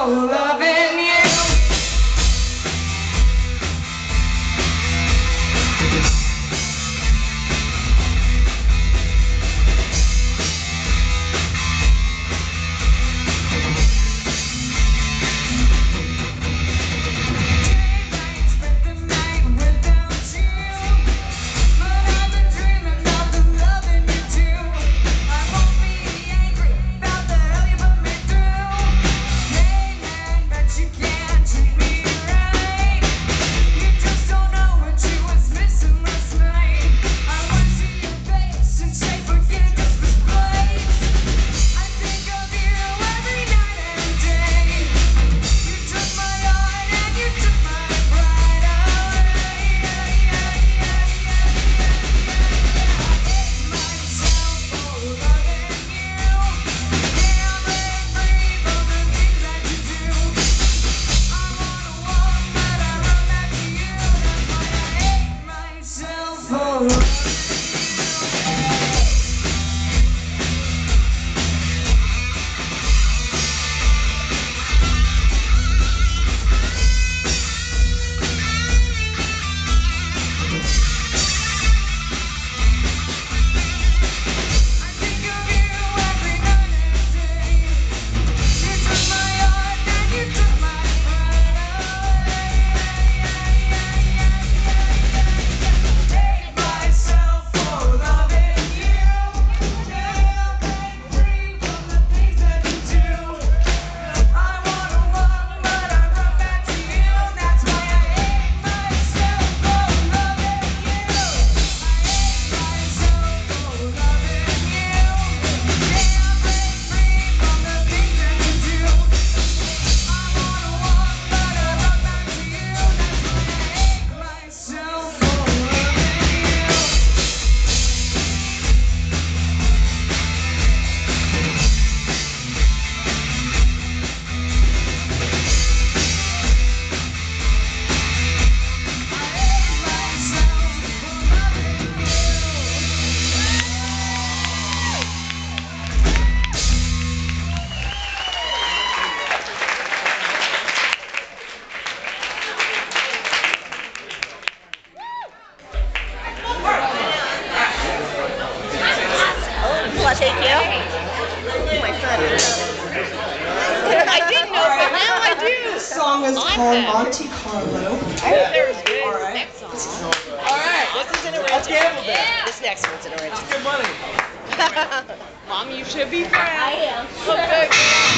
so loving you. Monte Carlo. I heard there was good. All right. Next song. All right. This is an original. Let's gamble then. Yeah. This next one's an original. That's good money. Mom, you should be proud. I am.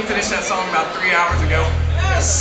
literally finished that song about 3 hours ago. Yes!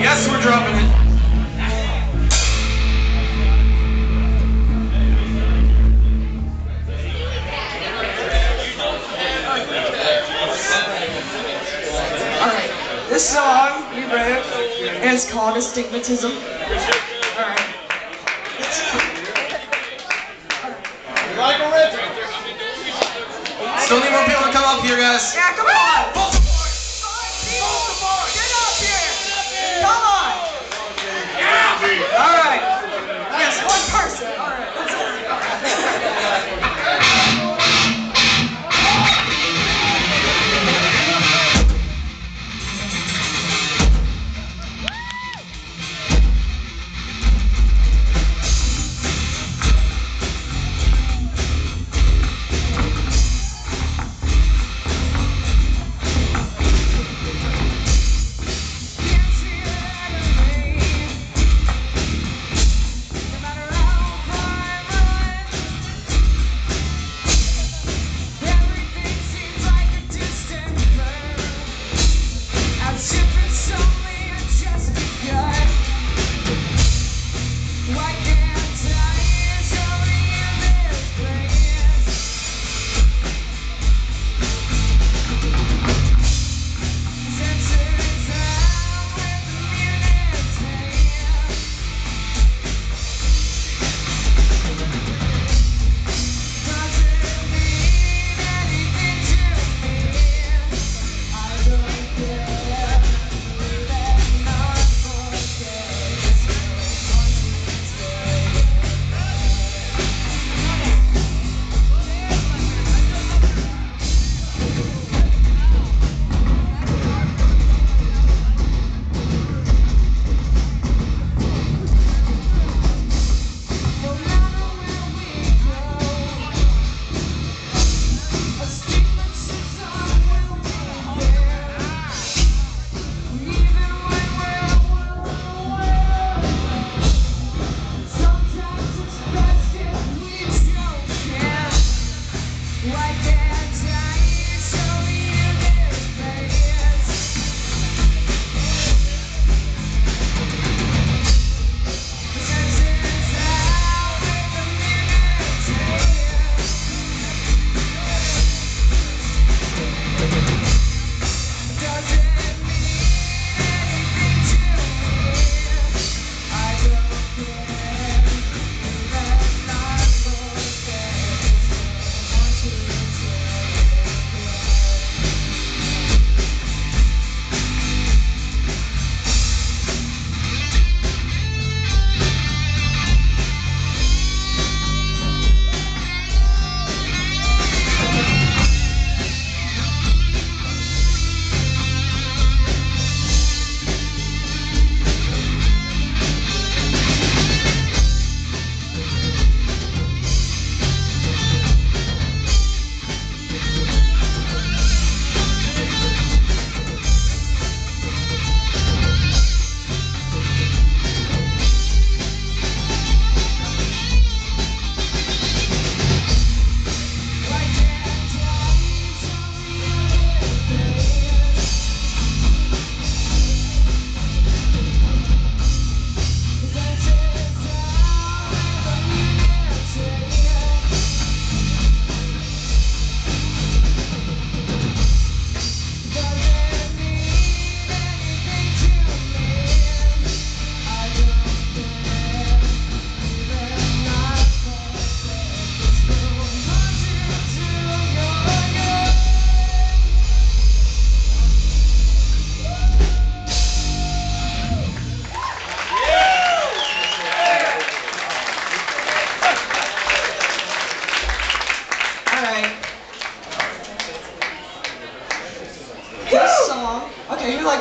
Yes, we're dropping it. This song we read is called Astigmatism. Alright. Still need more people to come up here, guys. Yeah, come on! Bolt the board! Bolt the board! Get up here! Come on! Yeah! Alright. Yes, one person. Alright, that's it.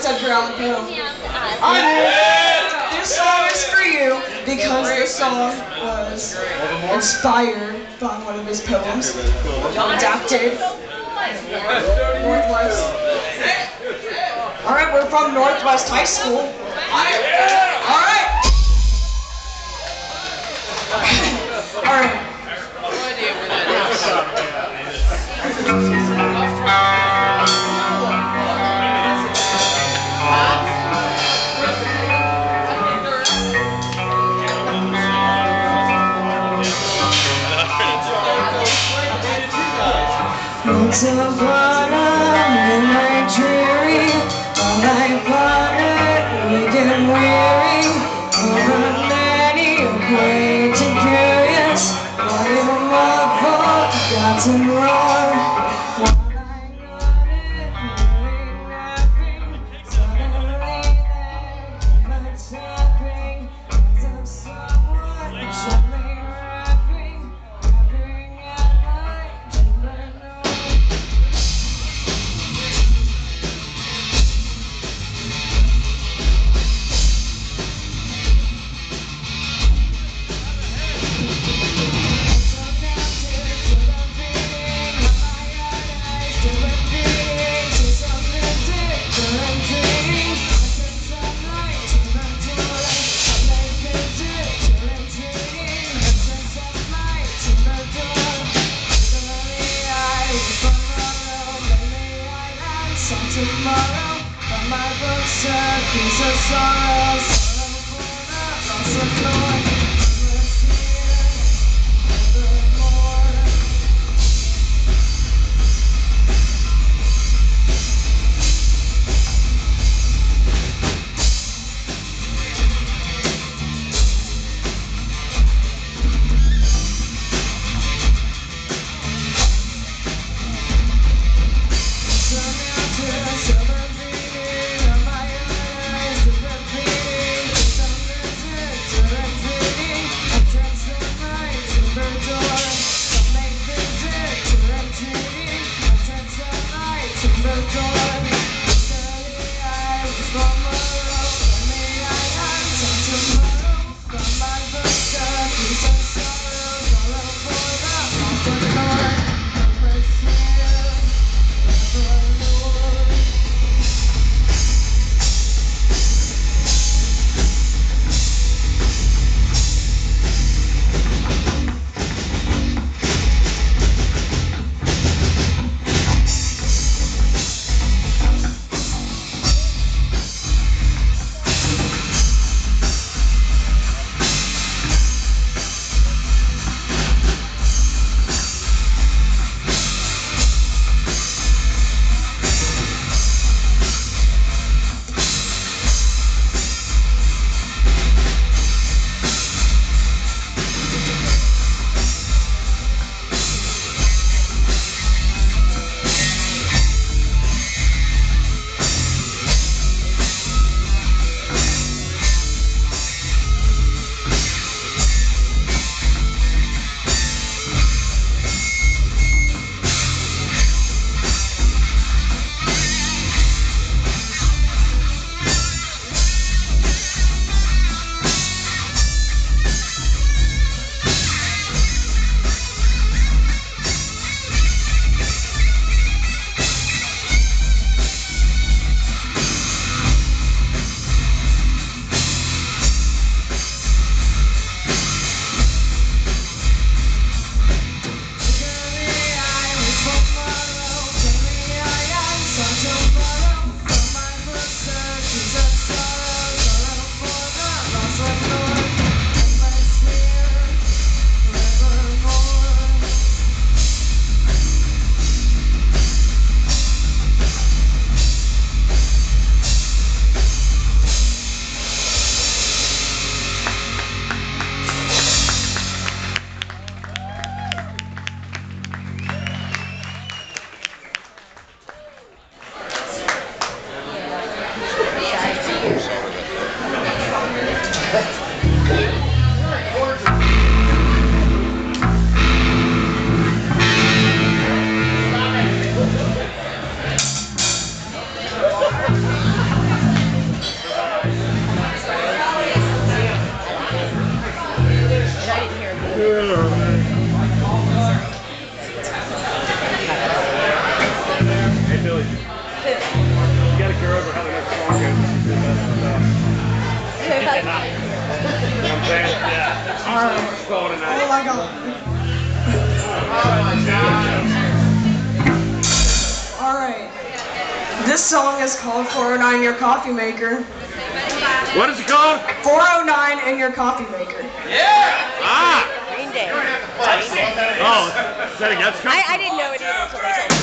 Edgar Allan Poe. This song is for you because this song was inspired by one of his poems, adapted. Northwest. All right, we're from Northwest High School. All right. It's a bottom and night dreary, all night water, you get weary, for a nanny, great and curious, why you love all forgotten roar. While I got it, doing nothing, suddenly there, but suffering, as I'm someone. Tomorrow, but my books are piece of sorrow. Sorrow for the loss of joy. You gotta care over how the next song goes. I'm saying? Yeah. All right. Let's go tonight. Oh my God. Oh my God. All right. This song is called 409 in Your Coffee Maker. What is it called? 409 in Your Coffee Maker. Yeah. Ah. Green Day. Oh. That's cool. I didn't know it either until they told me.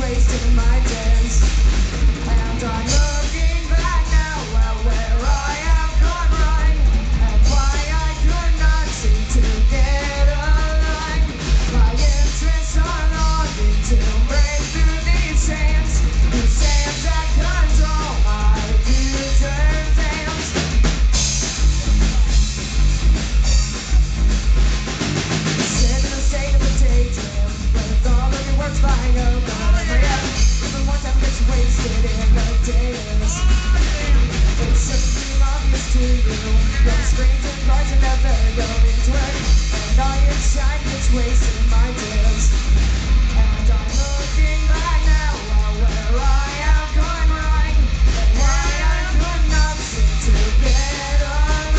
Wasting my days, and I'm looking back now at where I have gone wrong, and why I could not seem to get along. My interests are longing to break through these chains that control my future plans. Sit in the state of a daydream, with all of your words flying over. Wasted in the days. It should seem obvious to you. Your screens and cars are never going to work, and all your time gets wasted in my days. And I'm looking back now at where I have gone wrong, and why I could not seem to get along.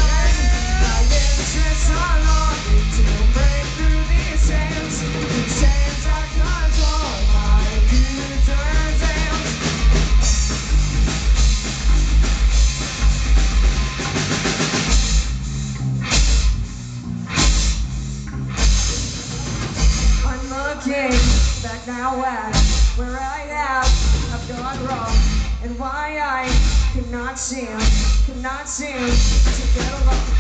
My interests are longing to break through these chains. These chains I control my future. Back now at where I have gone wrong, and why I could not seem to get along. And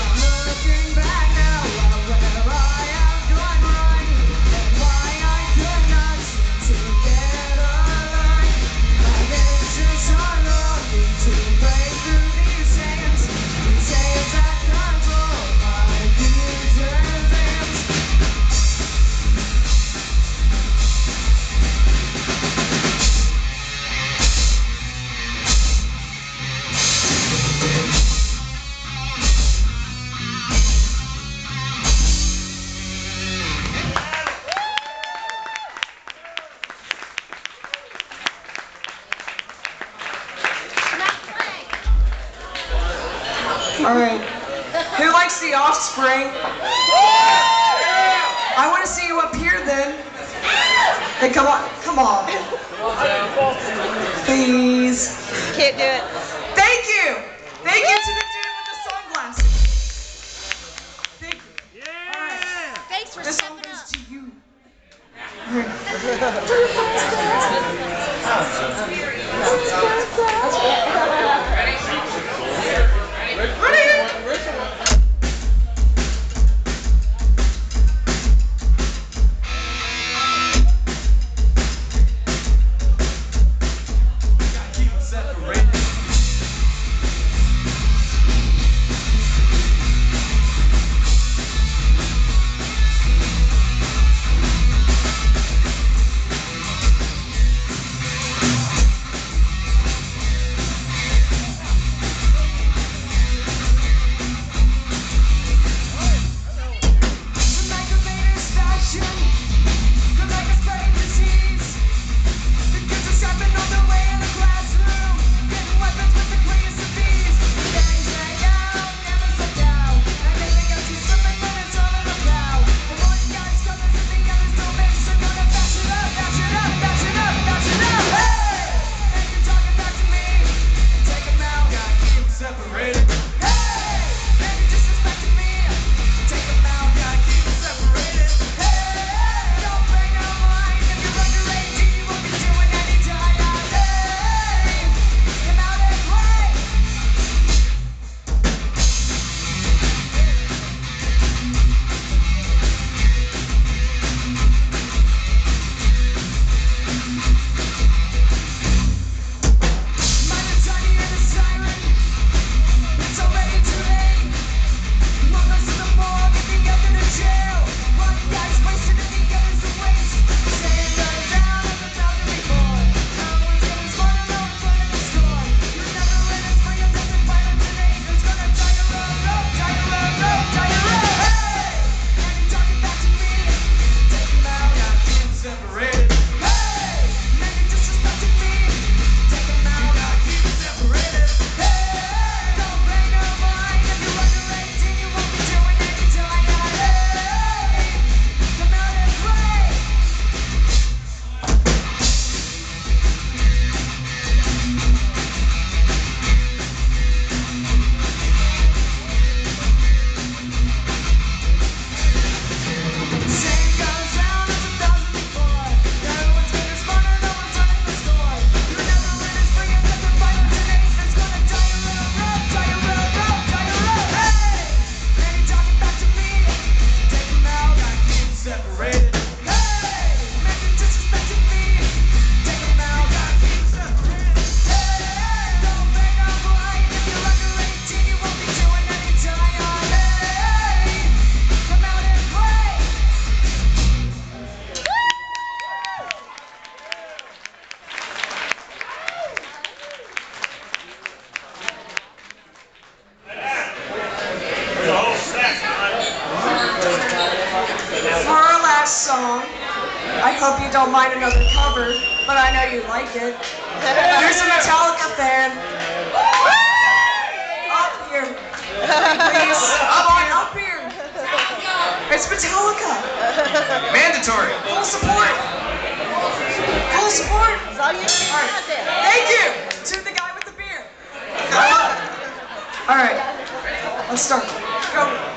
I'm looking back now at where I have gone wrong, and why I could not seem to get along. My ventures are longing to break through these chains that control my future plans. Alright, who likes The Offspring? I want to see you up here then. Hey, come on. Please. Can't do it. Thank you. Thank you to the dude with the sunglasses. Thank you. Yeah. Right. Thanks for stepping up. This song goes to you. hope you don't mind another cover, but I know you like it. Here's a Metallica fan. Up here. Please, up here. It's Metallica. Mandatory. Full support. Full support. Thank you to the guy with the beer. All right. Let's start. Go.